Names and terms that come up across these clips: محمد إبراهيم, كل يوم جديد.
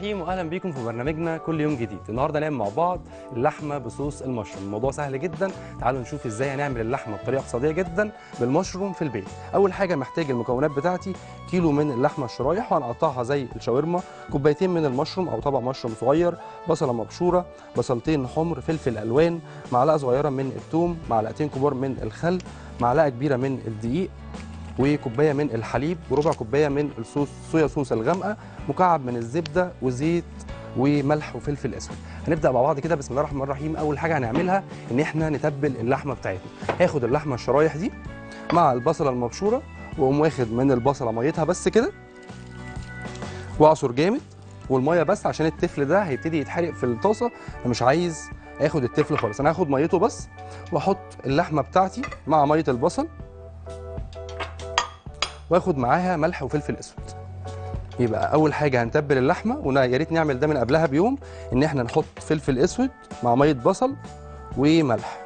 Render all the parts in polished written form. إبراهيم، وأهلا بيكم في برنامجنا كل يوم جديد. النهارده هنعمل مع بعض اللحمة بصوص المشروم. الموضوع سهل جدا، تعالوا نشوف إزاي هنعمل اللحمة بطريقة اقتصادية جدا بالمشروم في البيت. أول حاجة محتاج المكونات بتاعتي: كيلو من اللحمة الشرايح وهنقطعها زي الشاورما، كوبايتين من المشروم أو طبق مشروم صغير، بصلة مبشورة، بصلتين حمر، فلفل ألوان، معلقة صغيرة من الثوم، معلقتين كبار من الخل، معلقة كبيرة من الدقيق، وكوبايه من الحليب، وربع كوبايه من الصوص صويا صوص الغامقه، مكعب من الزبده، وزيت وملح وفلفل اسود. هنبدا مع بعض كده. بسم الله الرحمن الرحيم. اول حاجه هنعملها ان احنا نتبل اللحمه بتاعتنا. هاخد اللحمه الشرايح دي مع البصله المبشوره، واقوم واخد من البصله ميتها بس كده، واعصر جامد، والميه بس عشان التفل ده هيبتدي يتحرق في الطاسه، فمش عايز اخد التفل خالص. انا هاخد ميته بس واحط اللحمه بتاعتي مع ميه البصل، واخد معاها ملح وفلفل اسود. يبقى اول حاجه هنتبل اللحمه، ويا ريت نعمل ده من قبلها بيوم، ان احنا نحط فلفل اسود مع ميه بصل وملح.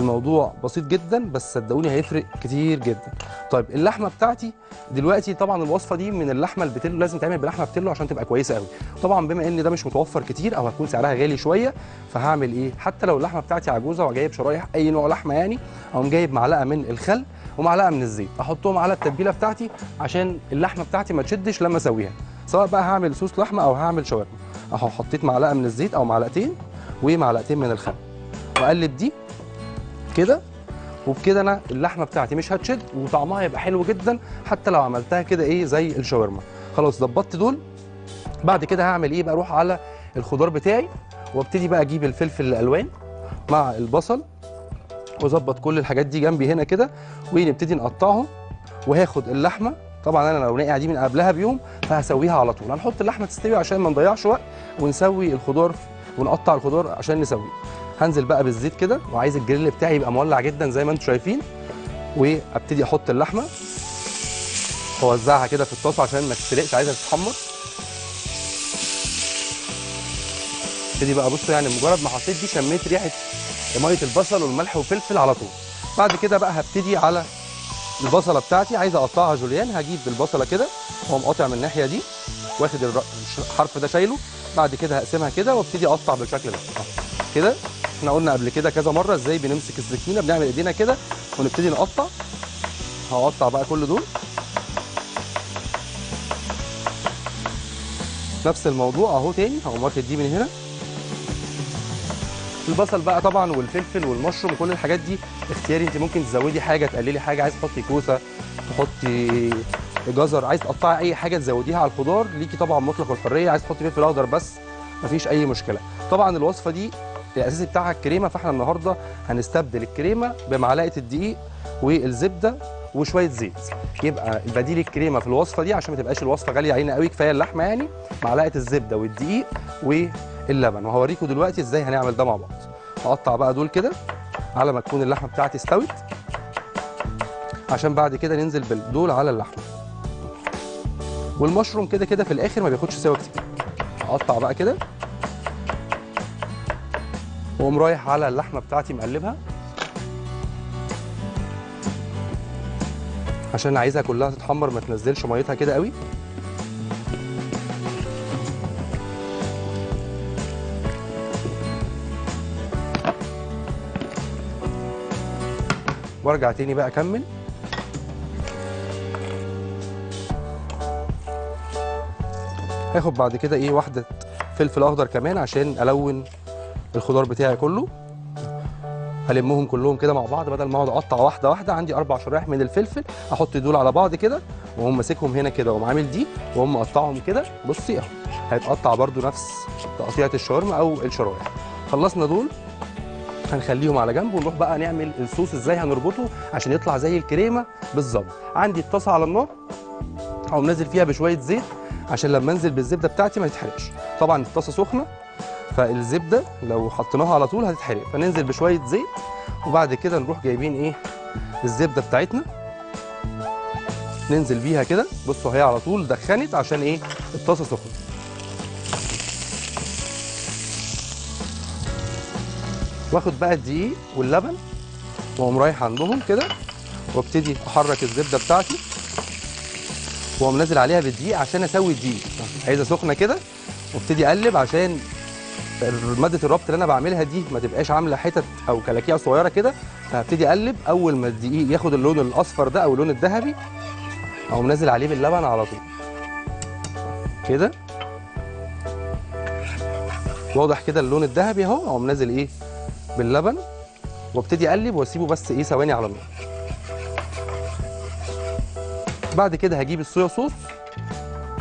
الموضوع بسيط جدا بس صدقوني هيفرق كتير جدا. طيب اللحمه بتاعتي دلوقتي، طبعا الوصفه دي من اللحمه البتلو، لازم تعمل بلحمه بتلو عشان تبقى كويسه قوي. طبعا بما ان ده مش متوفر كتير او هتكون سعرها غالي شويه، فهعمل ايه؟ حتى لو اللحمه بتاعتي عجوزه وجايب شرايح اي نوع لحمه يعني، اقوم جايب معلقه من الخل ومعلقه من الزيت، احطهم على التتبيله بتاعتي عشان اللحمه بتاعتي ما تشدش لما اسويها، سواء بقى هعمل صوص لحمه او هعمل شاورما. اهو حطيت معلقه من الزيت او معلقتين ومعلقتين من الخل، واقلب دي كده، وبكده انا اللحمه بتاعتي مش هتشد وطعمها هيبقى حلو جدا، حتى لو عملتها كده ايه زي الشاورما. خلاص ظبطت دول. بعد كده هعمل ايه بقى؟ اروح على الخضار بتاعي، وابتدي بقى اجيب الفلفل الالوان مع البصل، واظبط كل الحاجات دي جنبي هنا كده، ونبتدي نقطعهم. وهاخد اللحمه، طبعا انا لو ناقع دي من قبلها بيوم فهسويها على طول. هنحط اللحمه تستوي عشان ما نضيعش وقت، ونسوي الخضار ونقطع الخضار عشان نسويه. هنزل بقى بالزيت كده، وعايز الجريل بتاعي يبقى مولع جدا زي ما انتم شايفين، وابتدي احط اللحمه واوزعها كده في الطاسه عشان ما تتسلقش، عايزها تتحمر. ابتدي بقى بصوا، يعني مجرد ما حطيت دي شميت ريحه ميه البصل والملح والفلفل على طول. بعد كده بقى هبتدي على البصله بتاعتي، عايز اقطعها جوليان. هجيب البصله كده واقوم قاطع من الناحيه دي، واخد الحرف ده شايله. بعد كده هقسمها كده وابتدي اقطع بالشكل ده كده. احنا قلنا قبل كده كذا مره ازاي بنمسك السكينه، بنعمل ايدينا كده ونبتدي نقطع. هقطع بقى كل دول نفس الموضوع اهو تاني. هقوم واخد دي من هنا. البصل بقى طبعا والفلفل والمشروم وكل الحاجات دي اختياري، انت ممكن تزودي حاجه، تقللي حاجه، عايز تحطي كوسه، تحطي جزر، عايز تقطعي اي حاجه تزوديها على الخضار، ليكي طبعا مطلق الحريه. عايز تحطي فلفل اخضر بس، مفيش اي مشكله. طبعا الوصفه دي الاساسي بتاعها الكريمه، فاحنا النهارده هنستبدل الكريمه بمعلقه الدقيق والزبده وشويه زيت. يبقى بديل الكريمه في الوصفه دي عشان ما تبقاش الوصفه غاليه علينا قوي، كفايه اللحمه يعني، معلقه الزبده والدقيق واللبن. وهوريكم دلوقتي ازاي هنعمل ده مع بعض. هقطع بقى دول كده على ما تكون اللحمه بتاعتي استوت، عشان بعد كده ننزل بالدول على اللحمه. والمشروم كده كده في الاخر ما بياخدش سوا كتير. هقطع بقى كده، واقوم رايح على اللحمه بتاعتي مقلبها عشان عايزها كلها تتحمر، ما تنزلش ميتها كده قوي. وارجع تاني بقى اكمل. هاخد بعد كده ايه واحده فلفل اخضر كمان عشان الون الخضار بتاعي كله، هلمهم كلهم كده مع بعض بدل ما اقعد اقطع واحده واحده. عندي 4 شرايح من الفلفل، احط دول على بعض كده، واقوم ماسكهم هنا كده، واقوم عامل دي، واقوم مقطعهم كده. بصي اهو هيتقطع برده نفس تقطيعه الشاورما او الشرايح. خلصنا دول، هنخليهم على جنب، ونروح بقى نعمل الصوص. ازاي هنربطه عشان يطلع زي الكريمه بالظبط؟ عندي الطاسه على النار، هقوم نازل فيها بشويه زيت عشان لما انزل بالزبده بتاعتي ما تتحرقش. طبعا الطاسه سخنه، فالزبده لو حطيناها على طول هتتحرق، فننزل بشويه زيت، وبعد كده نروح جايبين ايه الزبده بتاعتنا، ننزل بيها كده. بصوا هي على طول دخنت عشان ايه الطاسه سخنه. واخد بقى الدقيق واللبن، واقوم رايح عندهم كده، وابتدي احرك الزبده بتاعتي، واقوم نازل عليها بالدقيق عشان اسوي الدقيق. عايزها سخنه كده، وابتدي اقلب عشان ماده الربط اللي انا بعملها دي ما تبقاش عامله حتت او كلاكيع صغيره كده. فهبتدي اقلب اول ما الدقيق ياخد اللون الاصفر ده او اللون الذهبي اقوم نازل عليه باللبن على طول كده. واضح كده اللون الذهبي اهو، اقوم نازل ايه باللبن وابتدي اقلب واسيبه بس ايه ثواني على النار. بعد كده هجيب الصويا صوص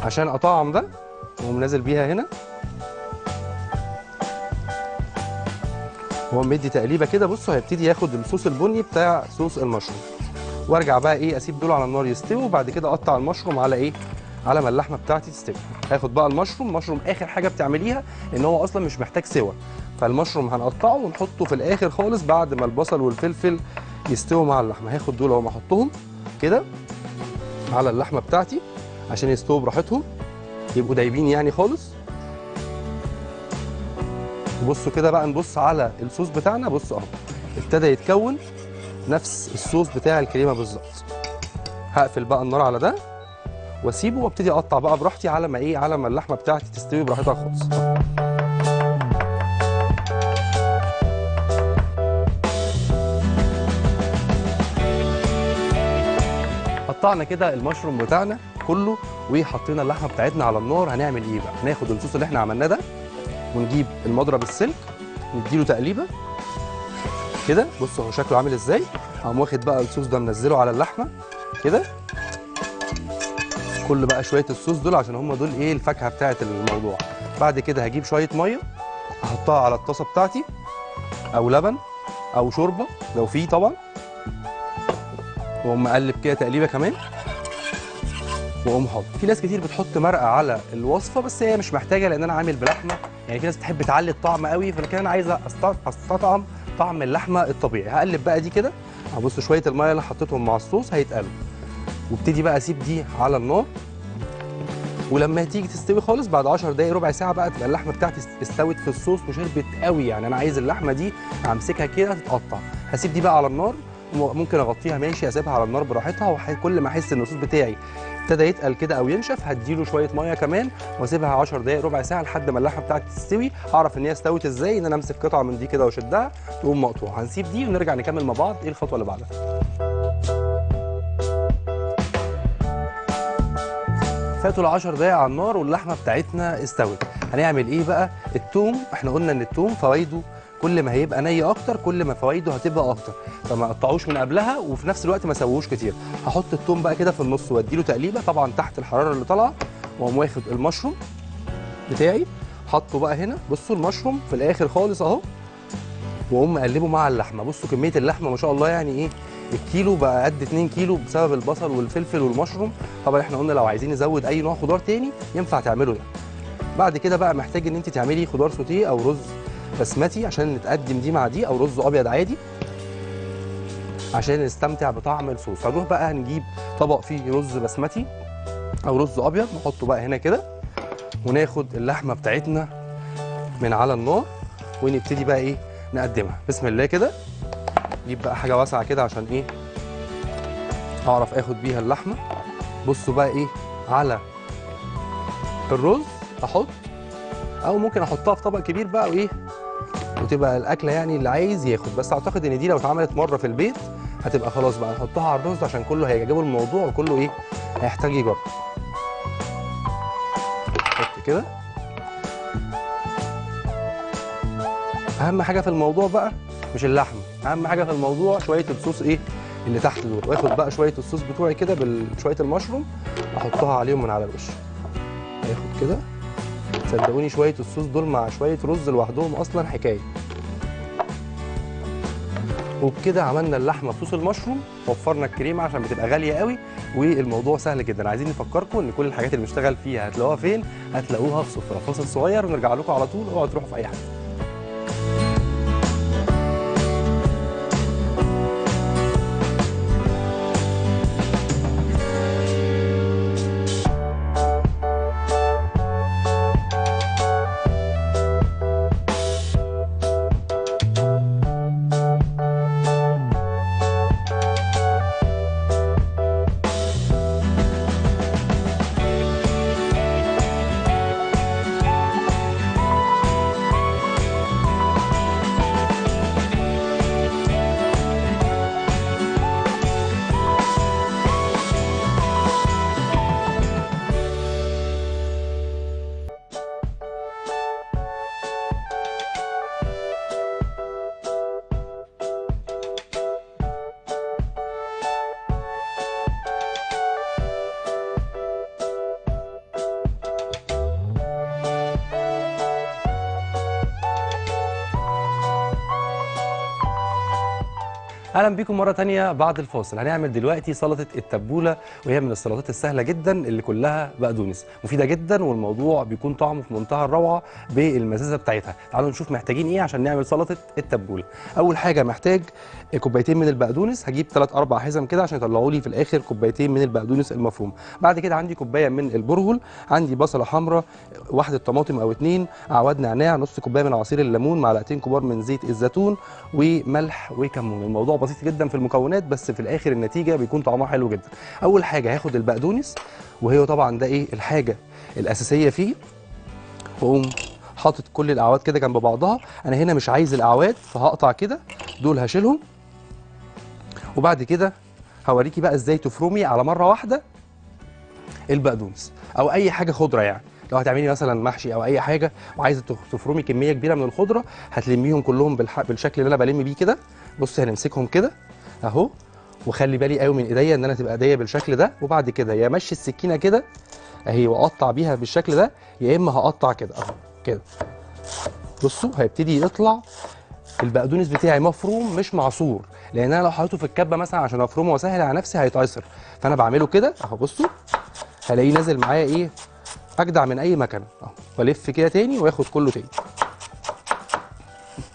عشان اطعم ده، واقوم نازل بيها هنا واقوم مدي تقليبه كده. بصوا هيبتدي ياخد الصوص البني بتاع صوص المشروم، وارجع بقى ايه اسيب دول على النار يستووا، وبعد كده اقطع المشروم على ايه على ما اللحمه بتاعتي تستوي. هاخد بقى المشروم اخر حاجه بتعمليها، ان هو اصلا مش محتاج سوى، فالمشروم هنقطعه ونحطه في الاخر خالص بعد ما البصل والفلفل يستووا مع اللحمه. هاخد دول اهو احطهم كده على اللحمه بتاعتي عشان يستووا براحتهم، يبقوا دايبين يعني خالص. بصوا كده بقى نبص على الصوص بتاعنا. بصوا اهو ابتدى يتكون نفس الصوص بتاع الكريمه بالظبط. هقفل بقى النار على ده واسيبه وابتدي اقطع بقى براحتي على ما ايه على ما اللحمه بتاعتي تستوي براحتها خالص. قطعنا كده المشروم بتاعنا كله وحطينا اللحمه بتاعتنا على النار. هنعمل ايه بقى؟ هناخد الصوص اللي احنا عملناه ده ونجيب المضرب السلك نديله تقليبه كده. بصوا هو شكله عامل ازاي. هقوم واخد بقى الصوص ده منزله على اللحمه كده، كل بقى شويه الصوص دول عشان هم دول ايه الفاكهه بتاعه الموضوع. بعد كده هجيب شويه ميه احطها على الطاسه بتاعتي او لبن او شوربه لو فيه طبعا، واقوم اقلب كده تقليبه كمان واقوم حاطط. في ناس كتير بتحط مرقه على الوصفه، بس هي مش محتاجه لان انا عامل بلحمه، يعني في ناس بتحب تعلي الطعم قوي، فلكن انا عايزه استطعم طعم اللحمه الطبيعي. هقلب بقى دي كده، هبص شويه الميه اللي حطيتهم مع الصوص هيتقلب، وابتدي بقى اسيب دي على النار. ولما هتيجي تستوي خالص بعد 10 دقايق ربع ساعه بقى تبقى اللحمه بتاعتي استوت في الصوص وشربت قوي، يعني انا عايز اللحمه دي امسكها كده تتقطع. هسيب دي بقى على النار، ممكن اغطيها ماشي، اسيبها على النار براحتها. وكل ما احس ان الصوص بتاعي ابتدى يتقل كده او ينشف هديله شويه ميه كمان واسيبها 10 دقايق ربع ساعه لحد ما اللحمه بتاعتي تستوي. اعرف ان هي استوت ازاي، ان انا امسك قطعه من دي كده واشدها تقوم مقطوعه. هنسيب دي ونرجع نكمل مع بعض ايه الخطوه اللي بعدها. فاتوا ال10 دقايق على النار واللحمه بتاعتنا استوت. هنعمل ايه بقى؟ الثوم احنا قلنا ان الثوم فوائده كل ما هيبقى ني اكتر كل ما فوائده هتبقى اكتر، فما قطعوش من قبلها وفي نفس الوقت ما سووش كتير. هحط الثوم بقى كده في النص واديله تقليبه طبعا تحت الحراره اللي طالعه، واقوم واخد المشروم بتاعي حاطه بقى هنا. بصوا المشروم في الاخر خالص اهو، واقوم اقلبه مع اللحمه. بصوا كميه اللحمه ما شاء الله، يعني ايه الكيلو بقى قد 2 كيلو بسبب البصل والفلفل والمشروم. طبعا احنا قلنا لو عايزين نزود اي نوع خضار تاني ينفع تعمله ده. بعد كده بقى محتاج ان انت تعملي خضار سوتيه او رز بسمتي عشان نتقدم دي مع دي، او رز ابيض عادي عشان نستمتع بطعم الصوص. هنروح بقى هنجيب طبق فيه رز بسمتي او رز ابيض نحطه بقى هنا كده، وناخد اللحمه بتاعتنا من على النار ونبتدي بقى ايه نقدمها. بسم الله كده نجيب بقى حاجه واسعه كده عشان ايه اعرف اخد بيها اللحمه. بصوا بقى ايه على الرز احط، او ممكن احطها في طبق كبير بقى وايه وتبقى الاكله يعني اللي عايز ياخد. بس اعتقد ان دي لو اتعملت مره في البيت هتبقى خلاص بقى نحطها على الرز عشان كله هيعجبه الموضوع وكله ايه هيحتاج يجرب. احط كده. اهم حاجه في الموضوع بقى مش اللحمه، اهم حاجه في الموضوع شويه الصوص ايه اللي تحت دول. واخد بقى شويه الصوص بتوعي كده بشويه المشروم احطها عليهم من على الوش. هاخد كده، صدقوني شويه الصوص دول مع شويه رز لوحدهم اصلا حكايه. وبكده عملنا اللحمه بصوص المشروم، وفرنا الكريمه عشان بتبقى غاليه قوي، والموضوع سهل جدا. عايزين نفكركم ان كل الحاجات اللي بنشتغل فيها هتلاقوها فين؟ هتلاقوها في سفره. فاصل صغير ونرجع لكم على طول، اوعوا تروحوا في اي حاجه. اهلا بيكم مره ثانيه بعد الفاصل. هنعمل دلوقتي سلطه التبوله، وهي من السلطات السهله جدا اللي كلها بقدونس، مفيده جدا والموضوع بيكون طعمه في منتهى الروعه بالمزازه بتاعتها. تعالوا نشوف محتاجين ايه عشان نعمل سلطه التبوله. اول حاجه محتاج كوبايتين من البقدونس، هجيب 3-4 حزم كده عشان يطلعوا لي في الاخر كوبايتين من البقدونس المفروم. بعد كده عندي كوبايه من البرغل، عندي بصله حمراء، واحده طماطم او 2، اعواد نعناع، نص كوبايه من عصير الليمون، معلقتين كبار من زيت الزيتون، وملح وكمون. الموضوع بسيط جدا في المكونات، بس في الاخر النتيجه بيكون طعمها حلو جدا. اول حاجه هاخد البقدونس، وهي طبعا ده الحاجه الاساسيه فيه، واقوم حاطط كل الاعواد كده جنب بعضها. انا هنا مش عايز الاعواد فهقطع كده، دول هشيلهم. وبعد كده هوريكي بقى ازاي تفرمي على مره واحده البقدونس او اي حاجه خضره. يعني لو هتعملي مثلا محشي او اي حاجه وعايزه تفرمي كميه كبيره من الخضره، هتلميهم كلهم بالشكل اللي انا بلم بيه كده. بص هنمسكهم كده اهو، وخلي بالي قوي من ايديا ان انا تبقى ايديا بالشكل ده. وبعد كده يا مشي السكينه كده اهي واقطع بيها بالشكل ده، يا اما هقطع كده اهو كده. بصوا هيبتدي يطلع البقدونس بتاعي مفروم مش معصور، لان انا لو حطيته في الكبه مثلا عشان افرمه واسهل على نفسي هيتعصر، فانا بعمله كده اهو. بصوا هلاقيه نازل معايا اجدع من اي مكان اهو. والف كده تاني واخد كله تاني،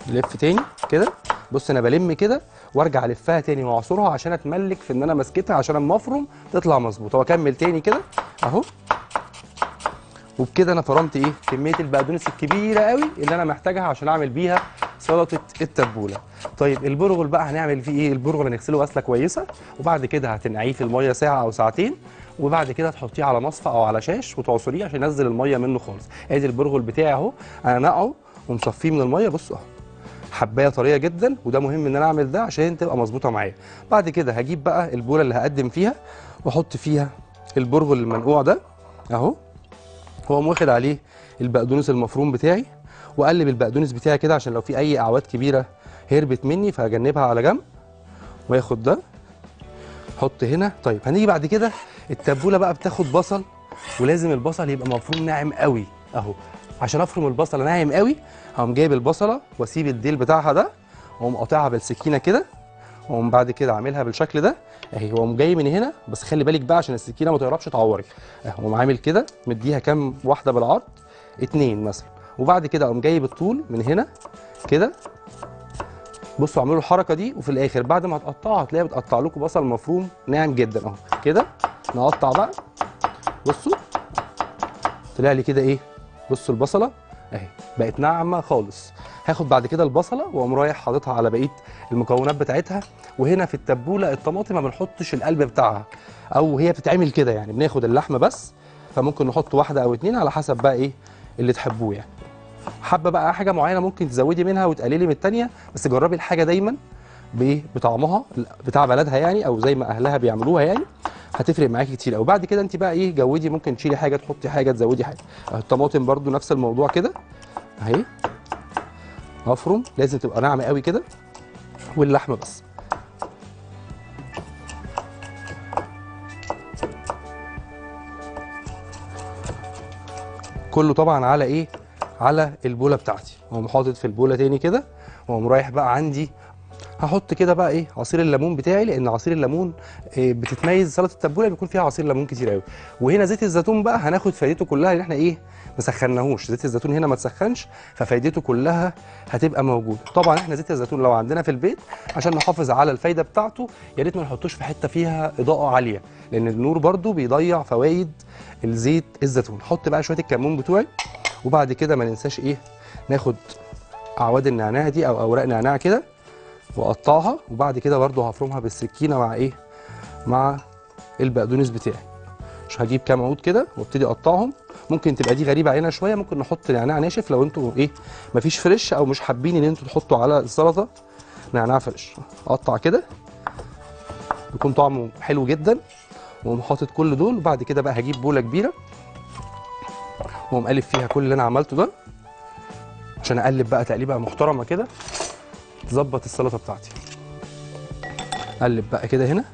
لف تاني كده. بص انا بلم كده وارجع الفها تاني واعصرها عشان اتملك في ان انا ماسكتها، عشان اما افرم تطلع مظبوطه. واكمل تاني كده اهو. وبكده انا فرمت كميه البقدونس الكبيره قوي اللي انا محتاجها عشان اعمل بيها سلطه التبوله. طيب البرغل بقى هنعمل فيه البرغل هنغسله غسله كويسه، وبعد كده هتنقعيه في الميه ساعه او ساعتين، وبعد كده تحطيه على مصفى او على شاش وتعصريه عشان ينزل الميه منه خالص. ادي البرغل بتاعي اهو، انا نقعه ومصفيه من الميه. بصوا اهو حبايه طريه جدا، وده مهم ان انا اعمل ده عشان تبقى مظبوطه معايا. بعد كده هجيب بقى البوله اللي هقدم فيها واحط فيها البرغل المنقوع ده اهو، هو واخد عليه البقدونس المفروم بتاعي. واقلب البقدونس بتاعي كده عشان لو في اي اعواد كبيره هربت مني فهجنبها على جنب، واخد ده حط هنا. طيب هنيجي بعد كده التبوله بقى بتاخد بصل، ولازم البصل يبقى مفروم ناعم قوي اهو. عشان افرم البصله ناعم قوي هقوم جايب البصله واسيب الديل بتاعها ده، واقوم قاطعها بالسكينه كده، واقوم بعد كده عاملها بالشكل ده اهي. واقوم جاي من هنا، بس خلي بالك بقى عشان السكينه ما تقربش تعورك اهي. واقوم عامل كده مديها كام واحده بالعرض، 2 مثلا. وبعد كده اقوم جايب الطول من هنا كده. بصوا اعملوا الحركه دي، وفي الاخر بعد ما هتقطعها هتلاقيها بتقطع لكم بصل مفروم ناعم جدا اهو كده. نقطع بقى، بصوا طلع لي كده بصوا البصله اهي بقت ناعمه خالص. هاخد بعد كده البصله واقوم رايح حاططها على بقيه المكونات بتاعتها. وهنا في التبوله الطماطم ما بنحطش القلب بتاعها، او هي بتتعمل كده يعني بناخد اللحمه بس، فممكن نحط 1 أو 2 على حسب بقى اللي تحبوه. يعني حابه بقى حاجه معينه ممكن تزودي منها وتقللي من الثانيه، بس جربي الحاجه دايما بطعمها بتاع بلدها يعني، او زي ما اهلها بيعملوها يعني، هتفرق معاكي كتير. او بعد كده انت بقى جودي، ممكن تشيلي حاجه، تحطي حاجه، تزودي حاجه. الطماطم برضو نفس الموضوع كده اهي، افرم لازم تبقى ناعمه قوي كده، واللحمه بس. كله طبعا على على البوله بتاعتي. واقوم حاطط في البوله تاني كده، واقوم رايح بقى عندي هحط كده بقى عصير الليمون بتاعي، لان عصير الليمون بتتميز سلطه التبوله بيكون فيها عصير ليمون كتير قوي. وهنا زيت الزيتون بقى هناخد فايدته كلها، لان احنا ما سخناهوش. زيت الزيتون هنا ما تسخنش، ففايدته كلها هتبقى موجوده. طبعا احنا زيت الزيتون لو عندنا في البيت عشان نحافظ على الفايده بتاعته يا ريت ما نحطوش في حته فيها اضاءه عاليه، لان النور برده بيضيع فوائد الزيت الزيتون. حط بقى شويه الكمون بتوعي، وبعد كده ما ننساش ناخد اعواد النعناع دي او اوراق نعناع كده واقطعها. وبعد كده برضو هفرمها بالسكينه مع مع البقدونس بتاعي. مش هجيب كام عود كده وابتدي اقطعهم. ممكن تبقى دي غريبه علينا شويه، ممكن نحط نعناع ناشف لو انتوا مفيش فريش، او مش حابين ان انتوا تحطوا على السلطه نعناع فريش. اقطع كده بيكون طعمه حلو جدا. واقوم حاطط كل دول، وبعد كده بقى هجيب بوله كبيره واقوم قالب فيها كل اللي انا عملته ده، عشان اقلب بقى تقليبه محترمه كده تظبط السلطه بتاعتي. اقلب بقى كده هنا،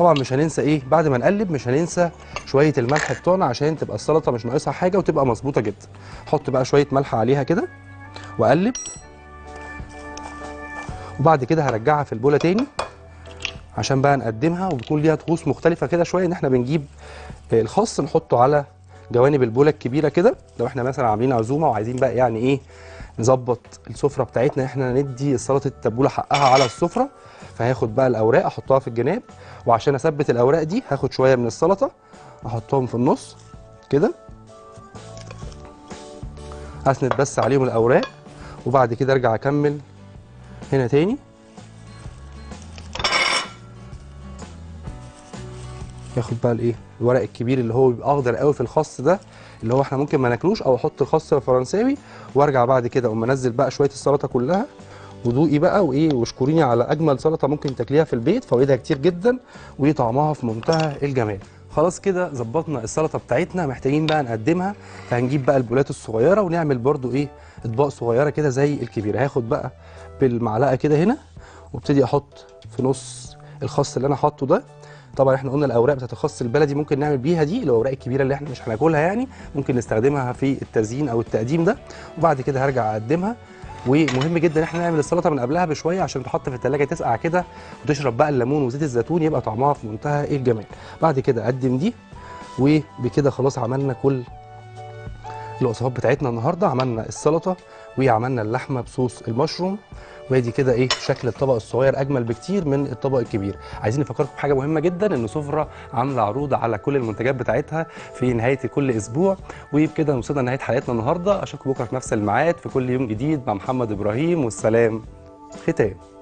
طبعا مش هننسى ايه بعد ما نقلب، مش هننسى شويه الملح بتوعنا عشان تبقى السلطه مش ناقصها حاجه وتبقى مظبوطه جدا. حط بقى شويه ملح عليها كده واقلب، وبعد كده هرجعها في البوله تاني عشان بقى نقدمها وبتكون ليها طقوس مختلفه كده شويه. ان احنا بنجيب الخس نحطه على جوانب البوله الكبيره كده، لو احنا مثلا عاملين عزومه وعايزين بقى يعني ايه نظبط السفره بتاعتنا، احنا ندي سلطه التبوله حقها على السفره. فهاخد بقى الاوراق احطها في الجناب، وعشان اثبت الاوراق دي هاخد شويه من السلطه احطهم في النص كده، اسند بس عليهم الاوراق، وبعد كده ارجع اكمل هنا تاني. ياخد بقى الايه الورق الكبير اللي هو بيبقى اخضر قوي في الخس ده، اللي هو احنا ممكن ما ناكلوش، او احط الخس الفرنساوي وارجع بعد كده اقوم انزل بقى شويه السلطه كلها. ودوقي بقى وايه واشكريني على اجمل سلطه ممكن تاكليها في البيت، فوائدها كتير جدا وطعمها في منتهى الجمال. خلاص كده ظبطنا السلطه بتاعتنا، محتاجين بقى نقدمها. فهنجيب بقى البولات الصغيره ونعمل برده ايه اطباق صغيره كده زي الكبيره. هاخد بقى بالمعلقه كده هنا وابتدي احط في نص الخس اللي انا حاطه ده. طبعا احنا قلنا الاوراق بتاعت الخس البلدي ممكن نعمل بيها دي، الاوراق الكبيره اللي احنا مش هناكلها يعني ممكن نستخدمها في التزيين او التقديم ده. وبعد كده هرجع اقدمها. ومهم جدا احنا نعمل السلطه من قبلها بشويه عشان تحط في التلاجة تسقع كده وتشرب بقى الليمون وزيت الزيتون، يبقى طعمها في منتهى الجمال. بعد كده اقدم دي، وبكده خلاص عملنا كل الوصفات بتاعتنا النهارده. عملنا السلطه وعملنا اللحمه بصوص المشروم، وادي كده ايه شكل الطبق الصغير اجمل بكتير من الطبق الكبير. عايزين نفكركم بحاجه مهمه جدا، ان سفره عامله عروض على كل المنتجات بتاعتها في نهايه كل اسبوع. وبكده وصلنا لنهايه حلقتنا النهارده، اشوفكم بكره في نفس الميعاد في كل يوم جديد مع محمد ابراهيم. والسلام ختام.